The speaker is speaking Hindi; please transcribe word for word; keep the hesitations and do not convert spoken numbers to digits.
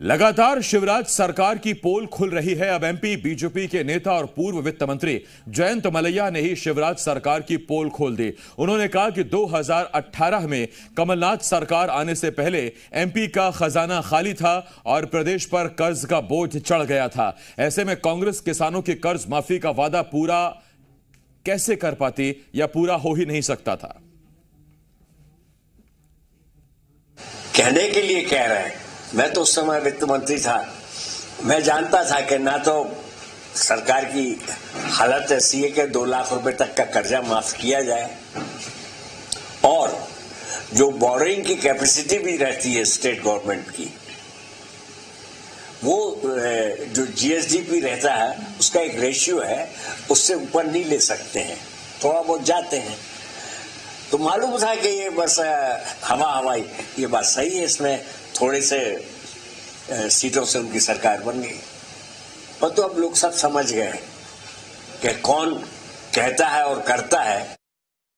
लगातार शिवराज सरकार की पोल खुल रही है। अब एमपी बीजेपी के नेता और पूर्व वित्त मंत्री जयंत मलैया ने ही शिवराज सरकार की पोल खोल दी। उन्होंने कहा कि दो हज़ार अठारह में कमलनाथ सरकार आने से पहले एमपी का खजाना खाली था और प्रदेश पर कर्ज का बोझ चढ़ गया था। ऐसे में कांग्रेस किसानों की कर्ज माफी का वादा पूरा कैसे कर पाती या पूरा हो ही नहीं सकता था। कहने के लिए कह रहे हैं, मैं तो उस समय वित्त मंत्री था, मैं जानता था कि ना तो सरकार की हालत ऐसी है कि दो लाख रुपए तक का कर्जा माफ किया जाए और जो बोरिंग की कैपेसिटी भी रहती है स्टेट गवर्नमेंट की, वो जो जीएसडीपी रहता है उसका एक रेशियो है, उससे ऊपर नहीं ले सकते हैं, थोड़ा बहुत जाते हैं। तो मालूम था कि ये बस हवा हवाई ये बात सही है, इसमें थोड़े से सीटों से उनकी सरकार बन गई। पर तो अब लोग सब समझ गए कि कौन कहता है और करता है।